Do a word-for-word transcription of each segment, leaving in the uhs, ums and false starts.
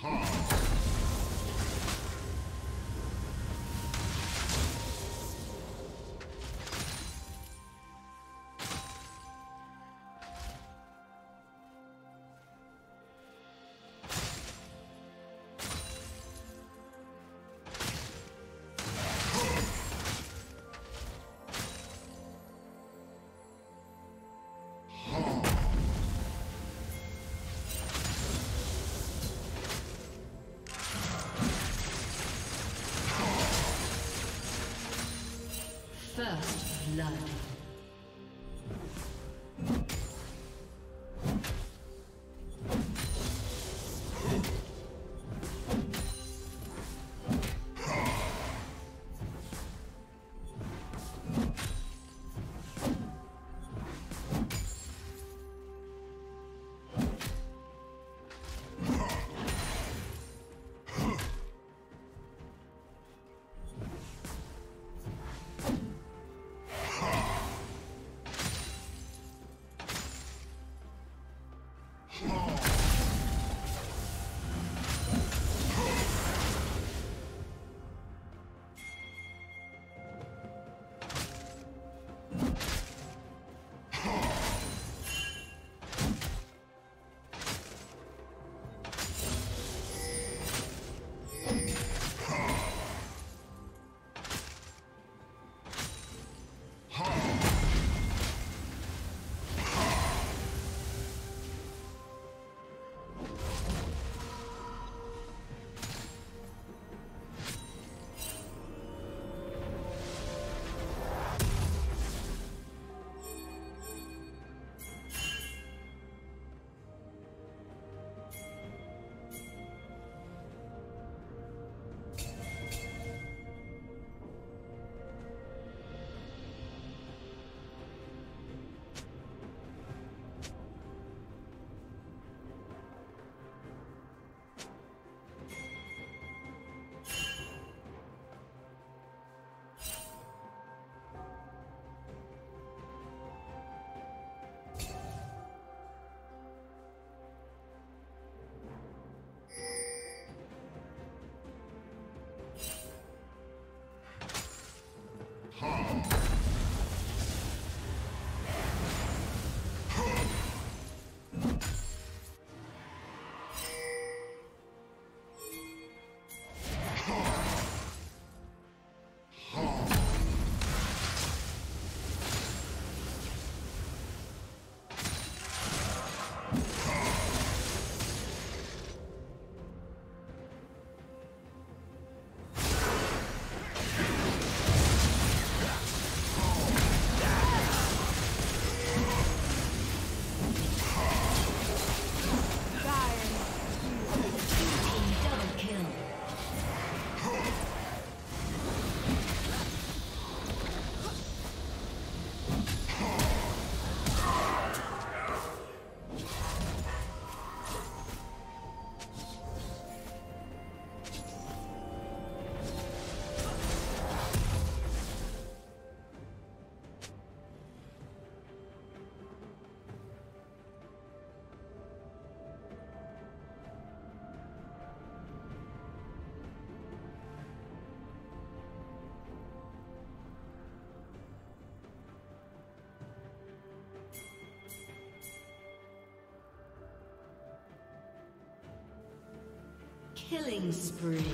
First blood. Killing spree.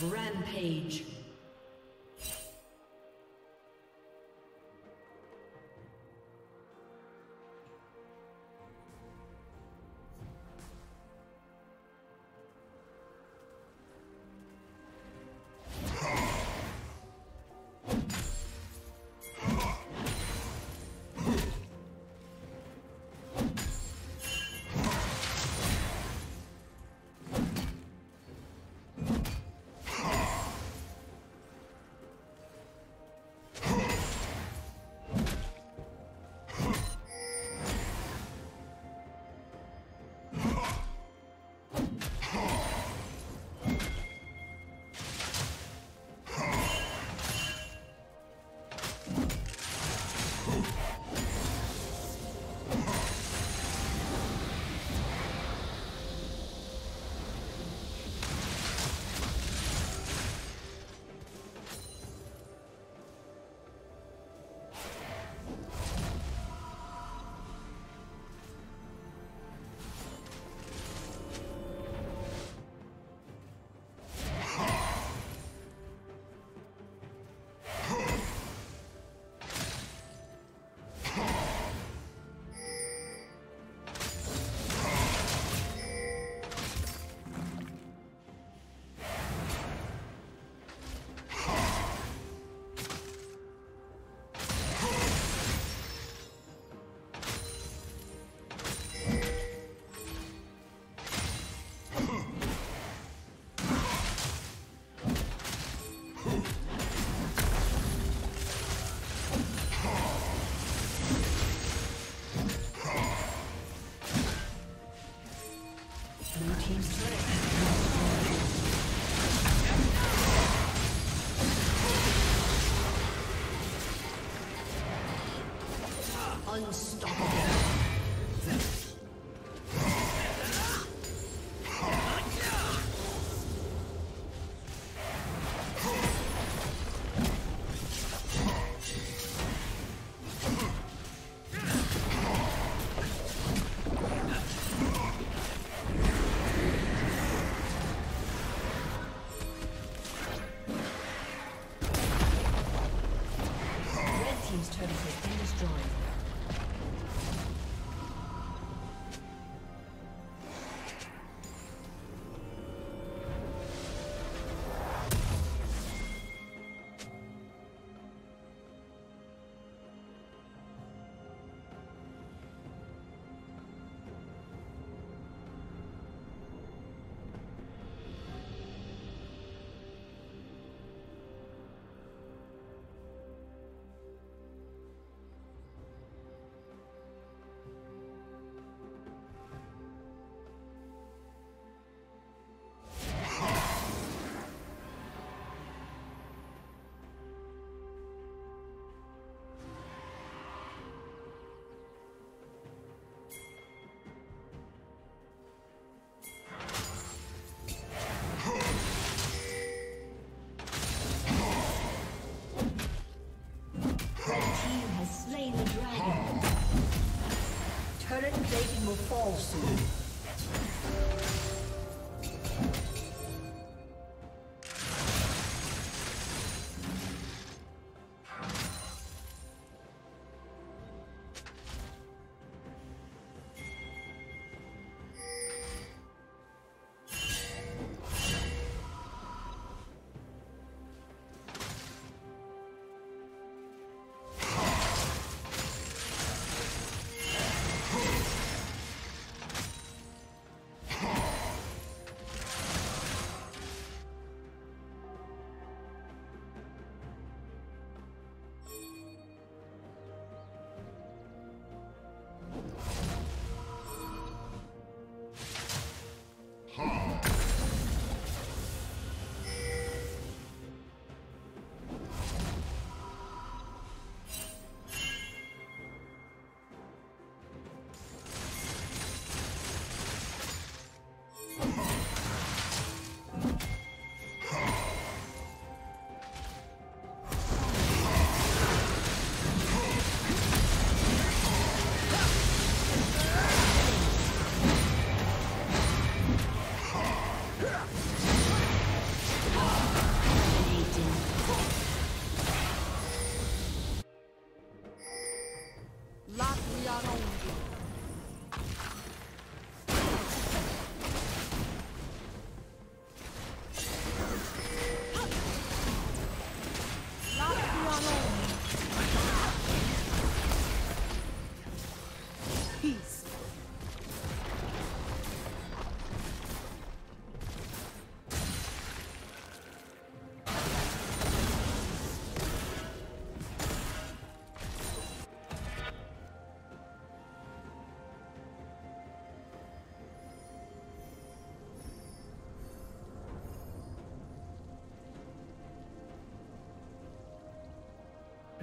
Rampage. Dating will fall soon.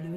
Blue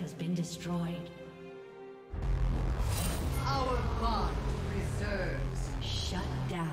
Has been destroyed. Our bond preserves. Shut down.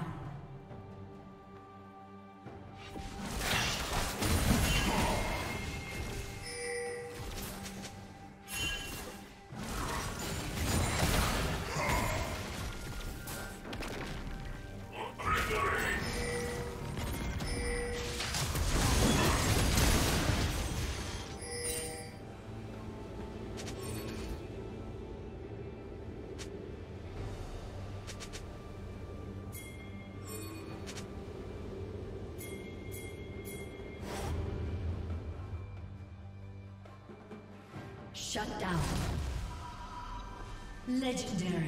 Shut down. Legendary.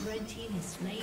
The team is slain.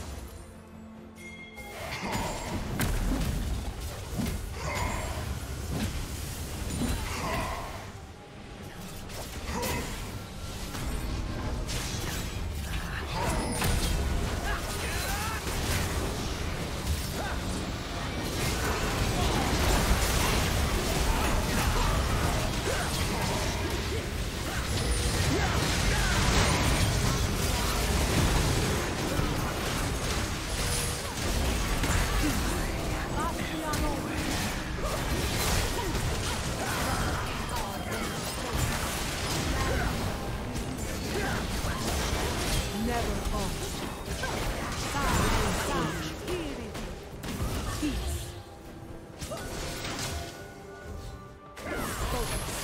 never falls. Peace. Focus. Peace.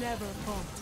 Never fall.